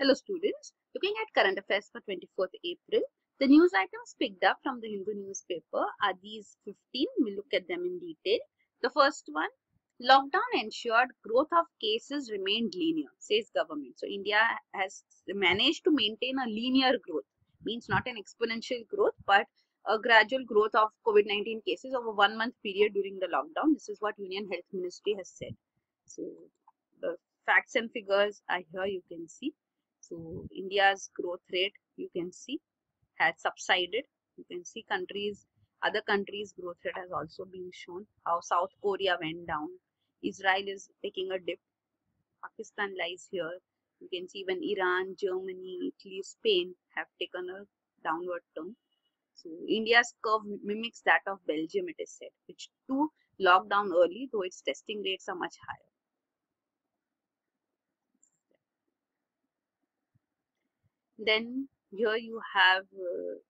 Hello students, looking at current affairs for 24th April, the news items picked up from the Hindu newspaper are these 15. We'll look at them in detail. The first one, lockdown ensured growth of cases remained linear, says government. So India has managed to maintain a linear growth, means not an exponential growth, but a gradual growth of COVID-19 cases over 1 month period during the lockdown. This is what Union Health Ministry has said. So the facts and figures are here, you can see. So India's growth rate, you can see, had subsided. You can see other countries' growth rate has also been shown. How South Korea went down. Israel is taking a dip. Pakistan lies here. You can see even Iran, Germany, Italy, Spain have taken a downward turn. So India's curve mimics that of Belgium, it is said, which too locked down early, though its testing rates are much higher. Then here you have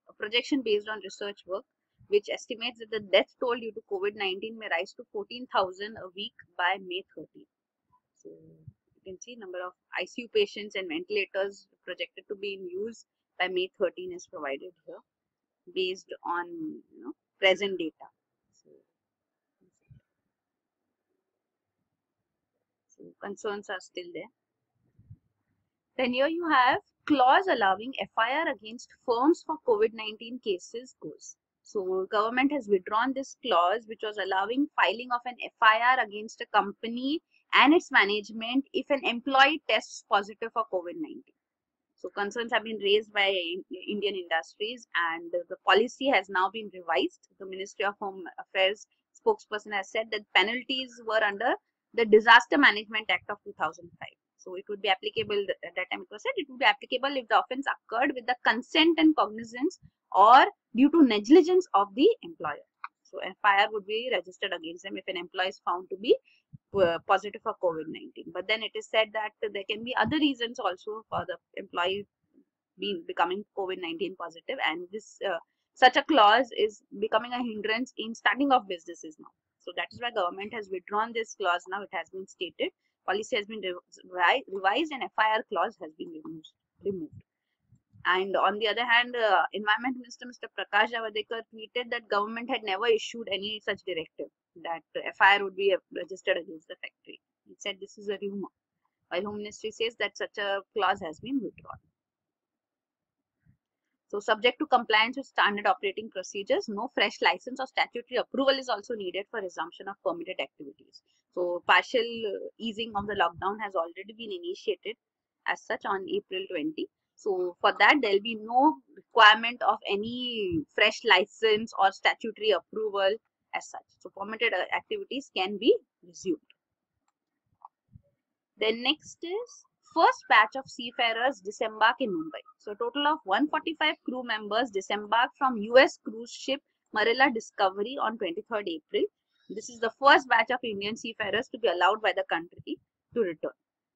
a projection based on research work which estimates that the death toll due to COVID-19 may rise to 14,000 a week by May 30. So you can see number of ICU patients and ventilators projected to be in use by May 13 is provided here based on present data. So concerns are still there. Then here you have clause allowing FIR against firms for COVID-19 cases goes. So government has withdrawn this clause which was allowing filing of an FIR against a company and its management if an employee tests positive for COVID-19. So concerns have been raised by Indian industries and the policy has now been revised. The Ministry of Home Affairs spokesperson has said that penalties were under the Disaster Management Act of 2005. So it would be applicable, at that time it was said, it would be applicable if the offence occurred with the consent and cognizance or due to negligence of the employer. So FIR would be registered against them if an employee is found to be positive for COVID-19. But then it is said that there can be other reasons also for the employee becoming COVID-19 positive, and this such a clause is becoming a hindrance in starting of businesses now. So that is why government has withdrawn this clause now. It has been stated. Policy has been revised and FIR clause has been removed. And on the other hand, Environment Minister Mr. Prakash Javadekar tweeted that government had never issued any such directive that FIR would be registered against the factory. He said this is a rumor, while Home Ministry says that such a clause has been withdrawn. So subject to compliance with standard operating procedures, no fresh license or statutory approval is also needed for resumption of permitted activities. So partial easing of the lockdown has already been initiated as such on April 20. So for that there will be no requirement of any fresh license or statutory approval as such. So permitted activities can be resumed. Then next is first batch of seafarers disembark in Mumbai. So a total of 145 crew members disembarked from US cruise ship Marella Discovery on 23rd April. This is the first batch of Indian seafarers to be allowed by the country to return.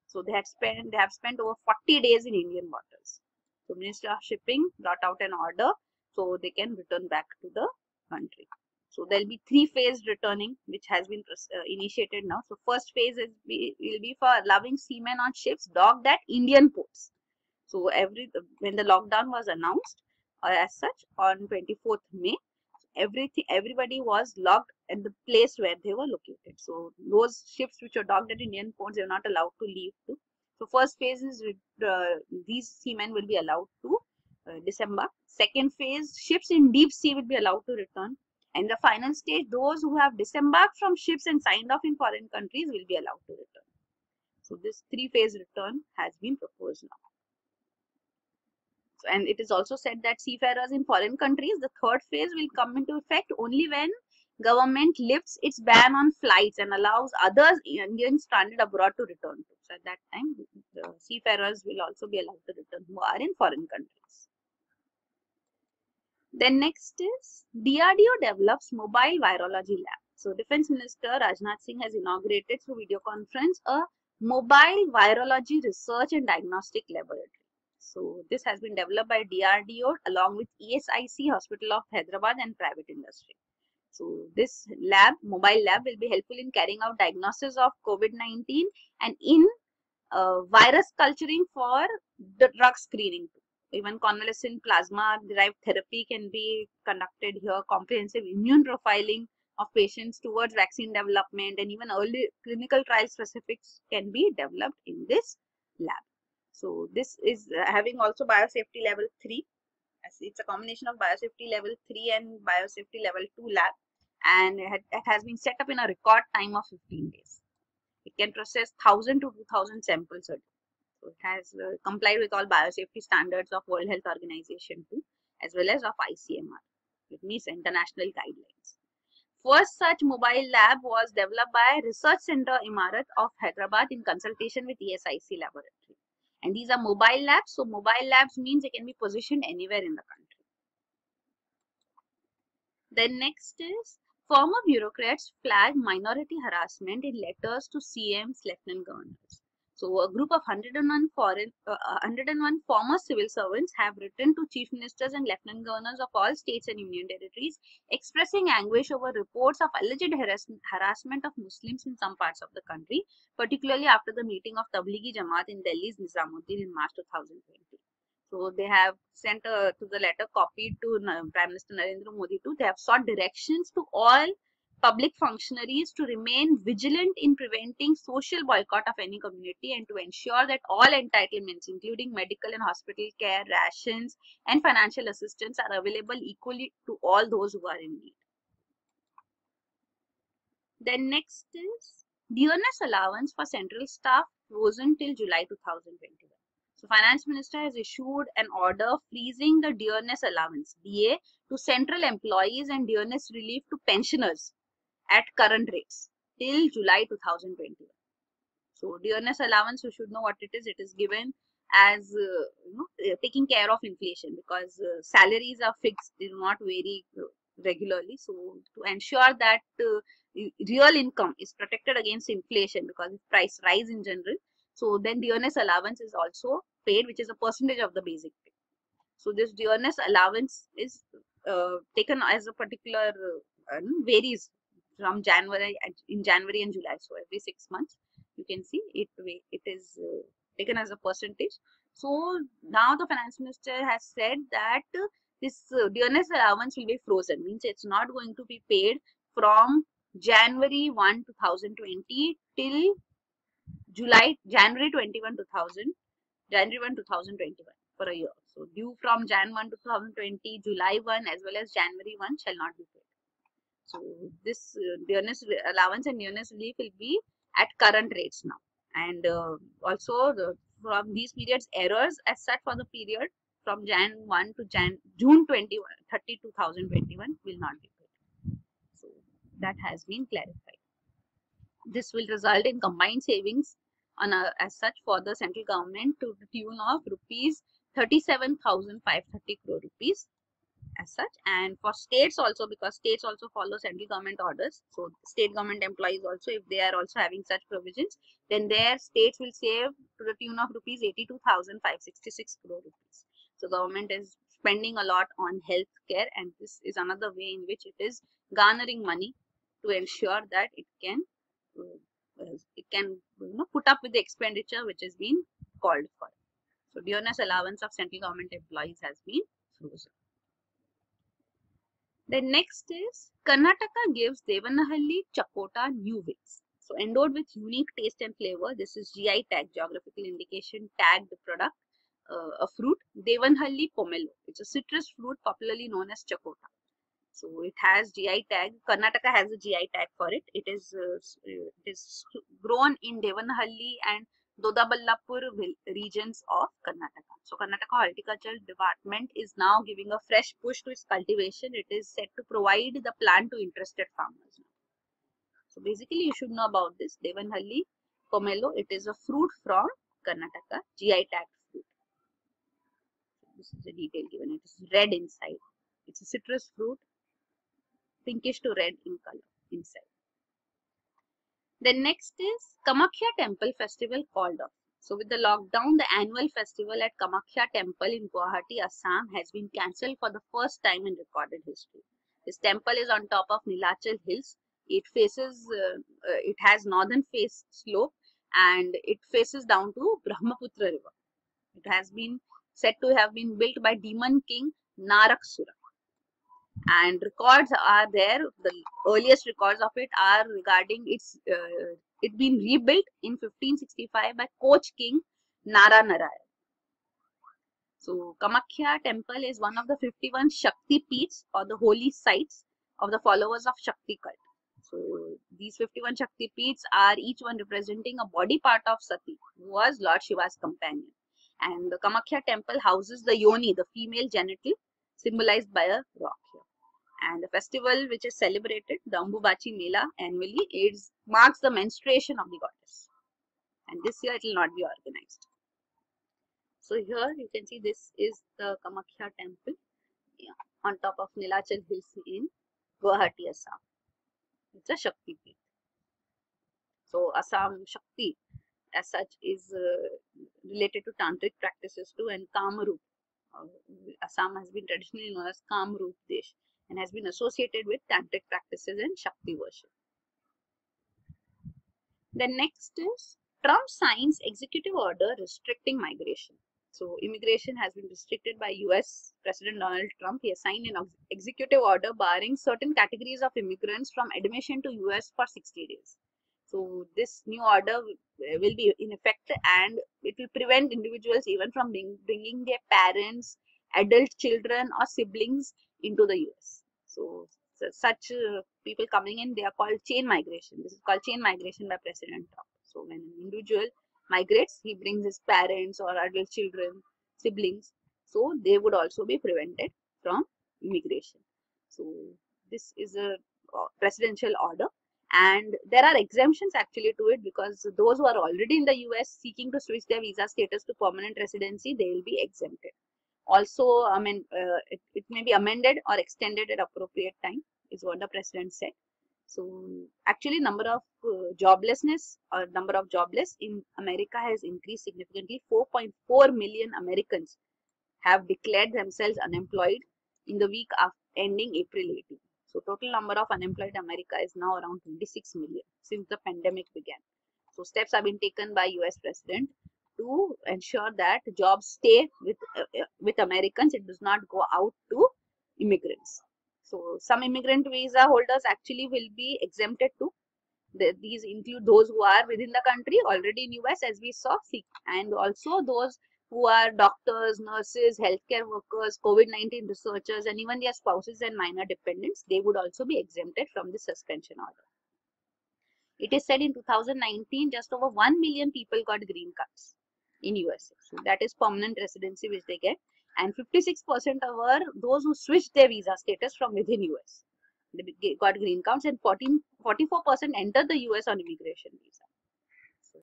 So they have spent over 40 days in Indian waters. So Ministry of Shipping brought out an order so they can return back to the country. So there will be three-phase returning which has been initiated now. So first phase will be for allowing seamen on ships docked at Indian ports. So when the lockdown was announced as such on 24th May, everybody was locked at the place where they were located. So those ships which are docked at Indian ports, they were not allowed to leave too. So first phase is these seamen will be allowed to disembark. Second phase, ships in deep sea will be allowed to return. And the final stage, those who have disembarked from ships and signed off in foreign countries will be allowed to return. So this three-phase return has been proposed now. So, and it is also said that seafarers in foreign countries, the third phase will come into effect only when government lifts its ban on flights and allows others Indians stranded abroad to return to. So at that time, the seafarers will also be allowed to return who are in foreign countries. Then next is DRDO develops mobile virology lab. So Defense Minister Rajnath Singh has inaugurated through video conference a mobile virology research and diagnostic laboratory. So this has been developed by DRDO along with ESIC, Hospital of Hyderabad and private industry. So this lab, mobile lab, will be helpful in carrying out diagnosis of COVID-19 and in virus culturing for the drug screening too. Even convalescent plasma-derived therapy can be conducted here. Comprehensive immune profiling of patients towards vaccine development and even early clinical trial specifics can be developed in this lab. So this is having also biosafety level 3. It's a combination of biosafety level 3 and biosafety level 2 lab, and it has been set up in a record time of 15 days. It can process 1,000 to 2,000 samples a day. So it has complied with all biosafety standards of World Health Organization too, as well as of ICMR, which means international guidelines. First such mobile lab was developed by Research Center Imarat of Hyderabad in consultation with ESIC laboratory. And these are mobile labs. So mobile labs means they can be positioned anywhere in the country. Then next is former bureaucrats flag minority harassment in letters to CMs, Lieutenant Governors. So a group of 101 former civil servants have written to chief ministers and lieutenant governors of all states and union territories expressing anguish over reports of alleged harassment of Muslims in some parts of the country, particularly after the meeting of Tablighi Jamaat in Delhi's Nizamuddin in March 2020. So they have sent to the letter copied to Prime Minister Narendra Modi too. They have sought directions to all public functionaries to remain vigilant in preventing social boycott of any community and to ensure that all entitlements, including medical and hospital care, rations and financial assistance, are available equally to all those who are in need. Then next is dearness allowance for central staff frozen till July 2021. So Finance Minister has issued an order freezing the dearness allowance (DA) to central employees and dearness relief to pensioners at current rates till July 2021. So dearness allowance, you should know what it is. It is given as taking care of inflation, because salaries are fixed, they do not vary regularly. So to ensure that real income is protected against inflation, because if price rise in general, so then dearness allowance is also paid, which is a percentage of the basic pay. So this dearness allowance is taken as a particular varies from January and July. So every 6 months, you can see it is taken as a percentage. So now the finance minister has said that this dearness allowance will be frozen, means it's not going to be paid from January 1, 2020 till January 1, 2021 for a year. So due from Jan 1, 2020, July 1 as well as January 1 shall not be paid. So this dearness allowance and dearness relief will be at current rates now. And also from these periods, errors as such for the period from Jan 1 to June 30, 2021 will not be paid. So that has been clarified. This will result in combined savings on as such for the central government to the tune of rupees 37,530 crore rupees as such, and for states also, because states also follow central government orders. So state government employees also, if they are also having such provisions, then their states will save to the tune of rupees 82,566 crore rupees. So government is spending a lot on health care, and this is another way in which it is garnering money to ensure that it can put up with the expenditure which has been called for. So dearness allowance of central government employees has been frozen. The next is Karnataka gives Devanahalli Chakota new wings. So endowed with unique taste and flavor, this is GI tag, geographical indication tagged product, a fruit, Devanahalli pomelo. It's a citrus fruit popularly known as Chakota. So it has GI tag. Karnataka has a GI tag for it. It is grown in Devanahalli and Dodaballapur regions of Karnataka. So Karnataka Horticulture Department is now giving a fresh push to its cultivation. It is set to provide the plant to interested farmers. So basically, you should know about this Devanahalli pomelo. It is a fruit from Karnataka, GI tag fruit. This is the detail given. It is red inside. It's a citrus fruit, pinkish to red in color inside. Then next is Kamakhya Temple Festival called off. So with the lockdown, the annual festival at Kamakhya Temple in Guwahati, Assam has been cancelled for the first time in recorded history. This temple is on top of Nilachal hills. It has northern face slope and it faces down to Brahmaputra river. It has been said to have been built by demon king Naraksura. And records are there. The earliest records of it are regarding its it being rebuilt in 1565 by Koch king Nara Narayan. So Kamakhya temple is one of the 51 Shakti Peeths, or the holy sites of the followers of Shakti cult. So these 51 Shakti Peeths are each one representing a body part of Sati, who was Lord Shiva's companion. And the Kamakhya temple houses the yoni, the female genital, symbolized by a rock here. And the festival which is celebrated, the Ambubachi Mela, annually, it marks the menstruation of the goddess. And this year it will not be organized. So here you can see this is the Kamakhya temple, yeah, on top of Nilachal hills in Guwahati, Assam. It's a Shakti Peeth. So Assam Shakti as such is related to tantric practices too, and Kamrup. Assam has been traditionally known as Kamrup Desh and has been associated with tantric practices and Shakti worship. The next is Trump signs executive order restricting migration. So immigration has been restricted by US President Donald Trump. He has signed an executive order barring certain categories of immigrants from admission to US for 60 days. So this new order will be in effect, and it will prevent individuals even from bringing their parents, adult children or siblings into the US. So, such people coming in, they are called chain migration. This is called chain migration by President Trump. So when an individual migrates, he brings his parents or adult children, siblings. So they would also be prevented from immigration. So this is a presidential order. And there are exemptions actually to it, because those who are already in the US seeking to switch their visa status to permanent residency, they will be exempted. Also, I mean, it may be amended or extended at appropriate time is what the president said. So actually number of joblessness or number of jobless in America has increased significantly. 4.4 million Americans have declared themselves unemployed in the week ending April 18. So total number of unemployed America is now around 26 million since the pandemic began. So steps have been taken by US President to ensure that jobs stay with Americans. It does not go out to immigrants. So some immigrant visa holders actually will be exempted too. These include those who are within the country already in US, as we saw, and also those who are doctors, nurses, healthcare workers, COVID-19 researchers, and even their spouses and minor dependents. They would also be exempted from the suspension order. It is said in 2019, just over 1 million people got green cards in US. So that is permanent residency which they get. And 56% were those who switched their visa status from within US. They got green cards, and 44% entered the US on immigration visa. So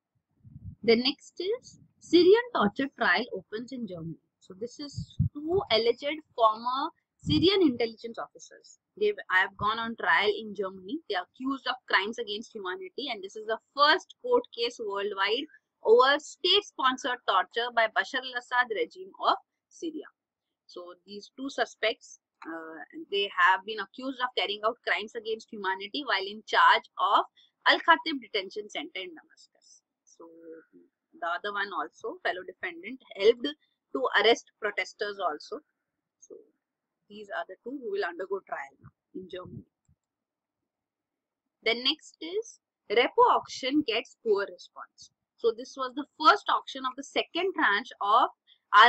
the next is Syrian torture trial opens in Germany. So this is two alleged former Syrian intelligence officers. They have gone on trial in Germany. They are accused of crimes against humanity, and this is the first court case worldwide over state-sponsored torture by Bashar al-Assad regime of Syria. So these two suspects, they have been accused of carrying out crimes against humanity while in charge of Al-Khatib detention center in Damascus. So the other one also, fellow defendant, helped to arrest protesters also. So these are the two who will undergo trial now in Germany. The next is repo auction gets poor response. So this was the first auction of the second tranche of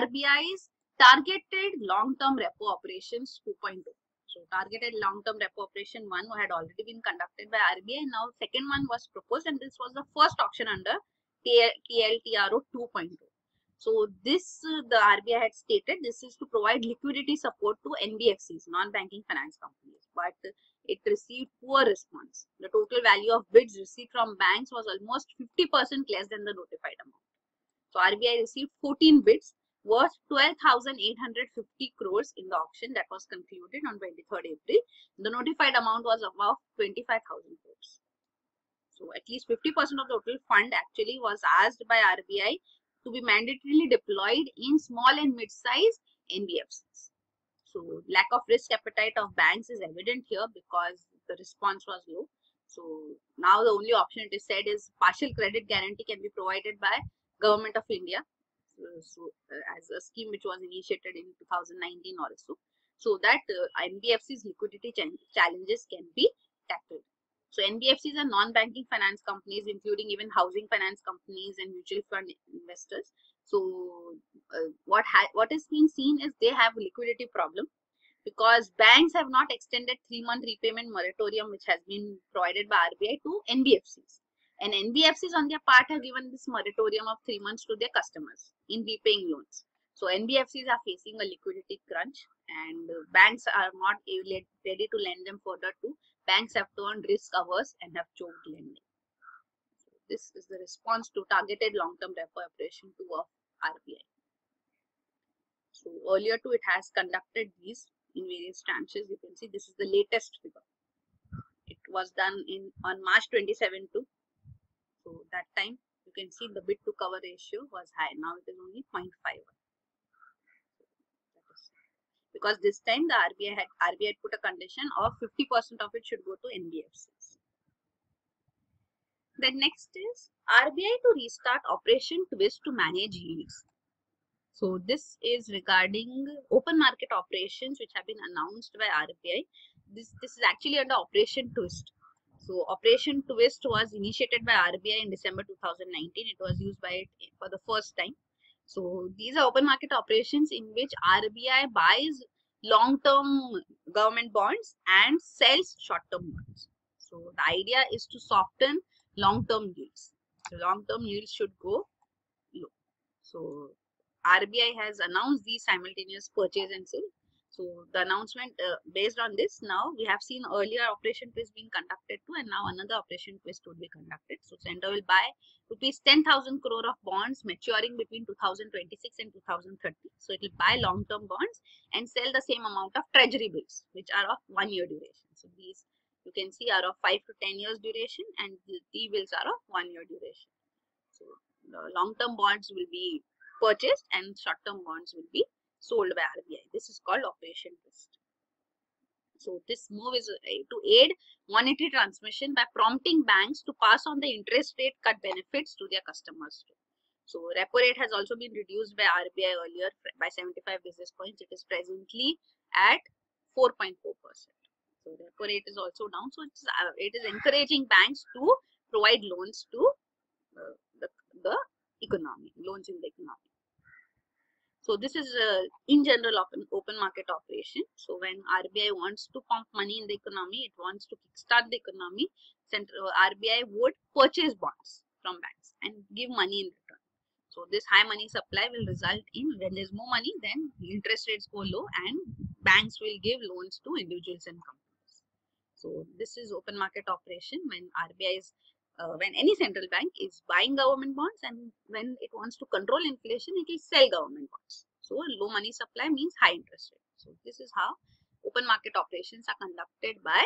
RBI's targeted long-term repo operations 2.2. So targeted long-term repo operation 1 had already been conducted by RBI, and now second one was proposed, and this was the first auction under TLTRO 2.0. So this, the RBI had stated, this is to provide liquidity support to NBFCs, non-banking finance companies, but it received poor response. The total value of bids received from banks was almost 50% less than the notified amount. So RBI received 14 bids worth 12,850 crores in the auction that was concluded on 23rd April. The notified amount was about 25,000 crores. So at least 50% of the total fund actually was asked by RBI to be mandatorily deployed in small and mid-sized NBFCs. So lack of risk appetite of banks is evident here because the response was low. So now the only option, it is said, is partial credit guarantee can be provided by Government of India. as a scheme which was initiated in 2019 or so, so that NBFC's liquidity challenges can be tackled. So NBFCs are non-banking finance companies, including even housing finance companies and mutual fund investors. So what is being seen is they have a liquidity problem because banks have not extended 3-month repayment moratorium which has been provided by RBI to NBFCs. And NBFCs on their part have given this moratorium of 3 months to their customers in repaying loans. So NBFCs are facing a liquidity crunch and banks are not ready to lend them further to. Banks have turned risk averse and have choked lending. So this is the response to targeted long-term repo operation 2 of RBI. So earlier too, it has conducted these in various tranches. You can see this is the latest figure. It was done in on March 27 too. So that time you can see the bid to cover ratio was high. Now it is only 0.51. Because this time the RBI had put a condition of 50% of it should go to NBFCs. Then next is RBI to restart Operation Twist to manage yields. So this is regarding open market operations which have been announced by RBI. This is actually under Operation Twist. So Operation Twist was initiated by RBI in December 2019. It was used by it for the first time. So these are open market operations in which RBI buys long-term government bonds and sells short-term bonds. So the idea is to soften long-term yields. So long-term yields should go low. So RBI has announced these simultaneous purchase and sale. So the announcement based on this, now we have seen earlier Operation Twist being conducted too, and now another Operation Twist would be conducted. So Centre will buy rupees 10,000 crore of bonds maturing between 2026 and 2030. So it will buy long-term bonds and sell the same amount of treasury bills, which are of 1-year duration. So these you can see are of 5 to 10 years duration, and the T-bills are of 1-year duration. So the long-term bonds will be purchased and short-term bonds will be sold by RBI. This is called Operation Twist. So this move is to aid monetary transmission by prompting banks to pass on the interest rate cut benefits to their customers. So repo rate has also been reduced by RBI earlier by 75 basis points. It is presently at 4.4%. So repo rate is also down. So it is encouraging banks to provide loans to the economy, loans in the economy. So this is in general open market operation. So when RBI wants to pump money in the economy, it wants to kickstart the economy, RBI would purchase bonds from banks and give money in return. So this high money supply will result in, when there is more money, then interest rates go low and banks will give loans to individuals and companies. So this is open market operation when RBI is when any central bank is buying government bonds, and when it wants to control inflation, it will sell government bonds. So low money supply means high interest rate. So this is how open market operations are conducted by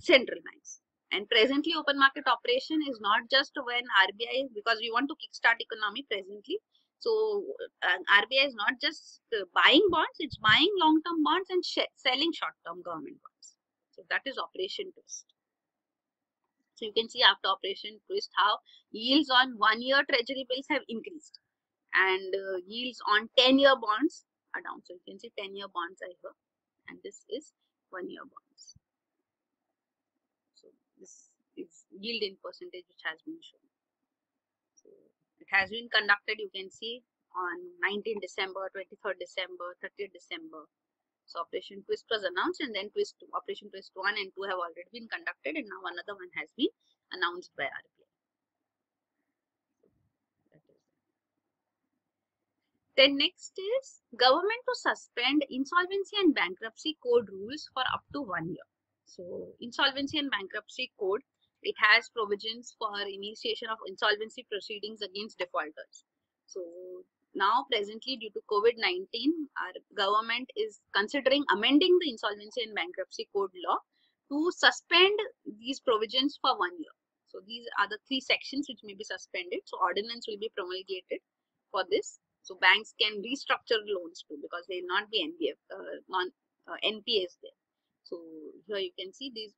central banks. And presently open market operation is not just when RBI, because we want to kickstart economy presently. So RBI is not just buying bonds, it's buying long-term bonds and selling short-term government bonds. So that is Operation Twist. So you can see after Operation Twist how yields on 1-year treasury bills have increased and yields on 10-year bonds are down. So you can see 10-year bonds are here and this is 1-year bonds. So this is yield in percentage which has been shown. So it has been conducted, you can see, on 19 December, 23rd December, 30th December. So Operation Twist was announced and then Operation Twist 1 and 2 have already been conducted and now another one has been announced by RBI. Then next is government to suspend Insolvency and Bankruptcy Code rules for up to 1 year. So Insolvency and Bankruptcy Code, it has provisions for initiation of insolvency proceedings against defaulters. So now, presently, due to COVID-19, our government is considering amending the Insolvency and Bankruptcy Code law to suspend these provisions for 1 year. So these are the 3 sections which may be suspended. So ordinance will be promulgated for this. So banks can restructure loans too because they will not be NPAs there. So here you can see these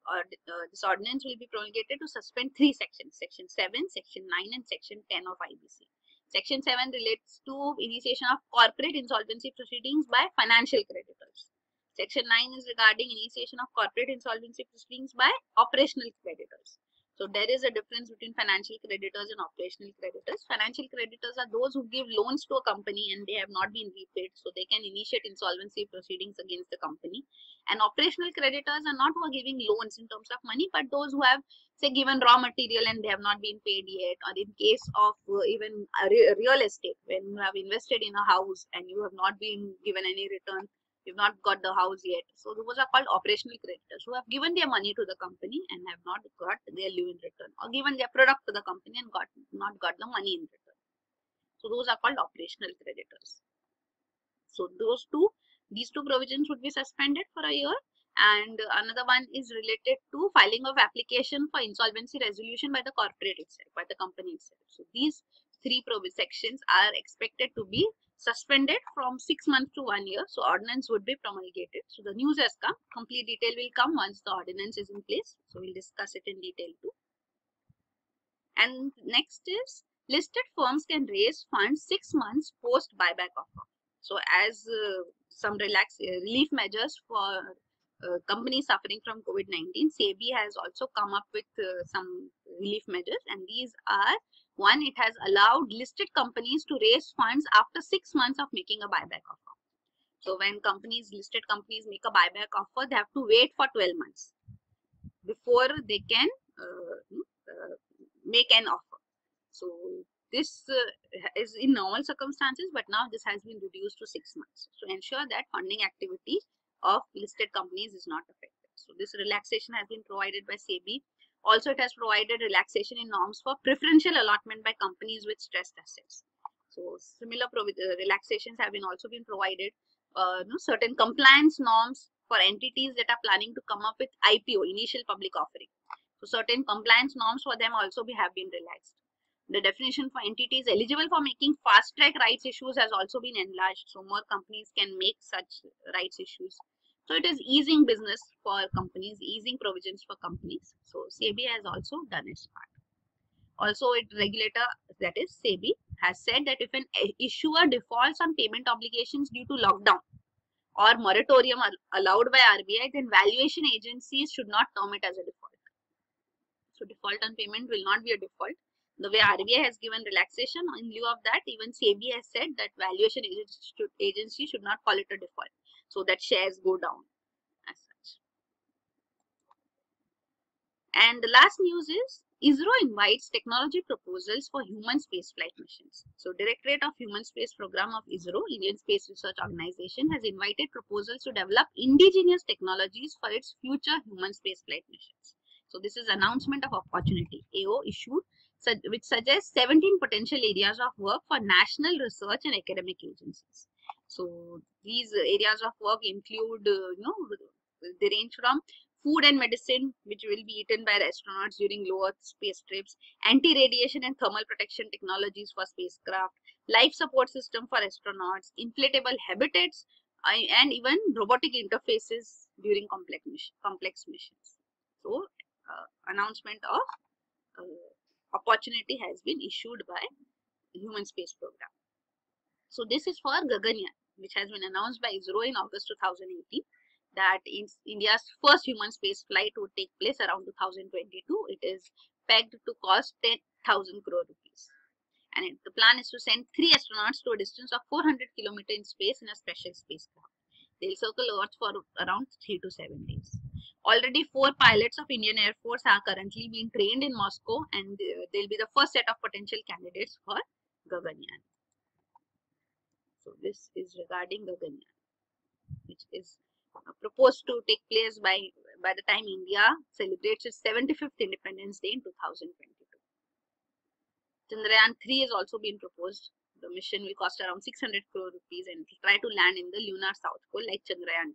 this ordinance will be promulgated to suspend 3 sections, Section 7, Section 9 and Section 10 of IBC. Section 7 relates to initiation of corporate insolvency proceedings by financial creditors. Section 9 is regarding initiation of corporate insolvency proceedings by operational creditors. So there is a difference between financial creditors and operational creditors. Financial creditors are those who give loans to a company and they have not been repaid, so they can initiate insolvency proceedings against the company. And operational creditors are not who are giving loans in terms of money, but those who have, say, given raw material and they have not been paid yet, or in case of even real estate, when you have invested in a house and you have not been given any return, you've not got the house yet. So those are called operational creditors who have given their money to the company and have not got their due in return, or given their product to the company and not got the money in return. So those are called operational creditors. So these two provisions would be suspended for a year. And another one is related to filing of application for insolvency resolution by the corporate itself, by the company itself. So these three sections are expected to be suspended from 6 months to 1 year. So ordinance would be promulgated. So the news has come. Complete detail will come once the ordinance is in place. So we'll discuss it in detail too. And next is listed firms can raise funds 6 months post buyback offer. So as some relief measures for companies suffering from COVID-19, SEBI has also come up with some relief measures, and these are: one, it has allowed listed companies to raise funds after 6 months of making a buyback offer. So when listed companies make a buyback offer, they have to wait for 12 months before they can make an offer. So this is in normal circumstances, but now this has been reduced to 6 months. So ensure that funding activity of listed companies is not affected. So this relaxation has been provided by SEBI. Also, it has provided relaxation in norms for preferential allotment by companies with stressed assets. So similar relaxations have been also been provided. Certain compliance norms for entities that are planning to come up with IPO, initial public offering. So certain compliance norms for them also have been relaxed. The definition for entities eligible for making fast track rights issues has also been enlarged, so more companies can make such rights issues. So it is easing business for companies, easing provisions for companies. So SEBI has also done its part. Also, its regulator, that is SEBI, has said that if an issuer defaults on payment obligations due to lockdown or moratorium allowed by RBI, then valuation agencies should not term it as a default. So default on payment will not be a default. The way RBI has given relaxation, in lieu of that, even SEBI has said that valuation agency should not call it a default, so that shares go down as such. And the last news is ISRO invites technology proposals for human spaceflight missions. So Directorate of Human Space Program of ISRO, Indian Space Research Organization, has invited proposals to develop indigenous technologies for its future human spaceflight missions. So this is announcement of opportunity, AO issued, which suggests 17 potential areas of work for national research and academic agencies. So these areas of work include, they range from food and medicine, which will be eaten by astronauts during low Earth space trips, anti-radiation and thermal protection technologies for spacecraft, life support system for astronauts, inflatable habitats, and even robotic interfaces during complex missions. So announcement of opportunity has been issued by the Human Space Program. So this is for Gaganyaan, which has been announced by ISRO in August 2018, that India's first human space flight would take place around 2022. It is pegged to cost 10,000 crore rupees. And the plan is to send 3 astronauts to a distance of 400 km in space in a special spacecraft. They'll circle Earth for around 3 to 7 days. Already 4 pilots of Indian Air Force are currently being trained in Moscow, and they'll be the first set of potential candidates for Gaganyaan. So this is regarding Gaganyaan, which is proposed to take place by the time India celebrates its 75th Independence Day in 2022. Chandrayaan 3 has also been proposed. The mission will cost around 600 crore rupees and will try to land in the lunar south pole like Chandrayaan 2.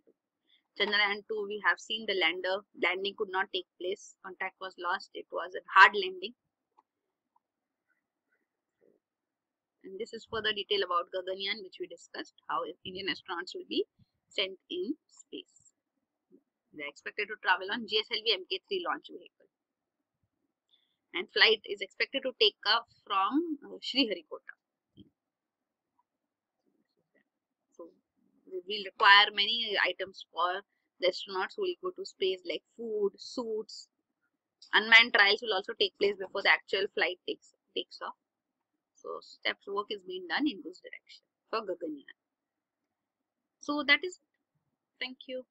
Chandrayaan 2, we have seen the landing could not take place. Contact was lost. It was a hard landing. And this is further detail about Gaganyaan, which we discussed, how Indian astronauts will be sent in space. They are expected to travel on GSLV Mk3 launch vehicle. And flight is expected to take off from Sriharikota will require many items for the astronauts who will go to space, like food, suits. Unmanned trials will also take place before the actual flight takes off. So steps work is being done in this direction for Gaganyaan. So that is it. Thank you.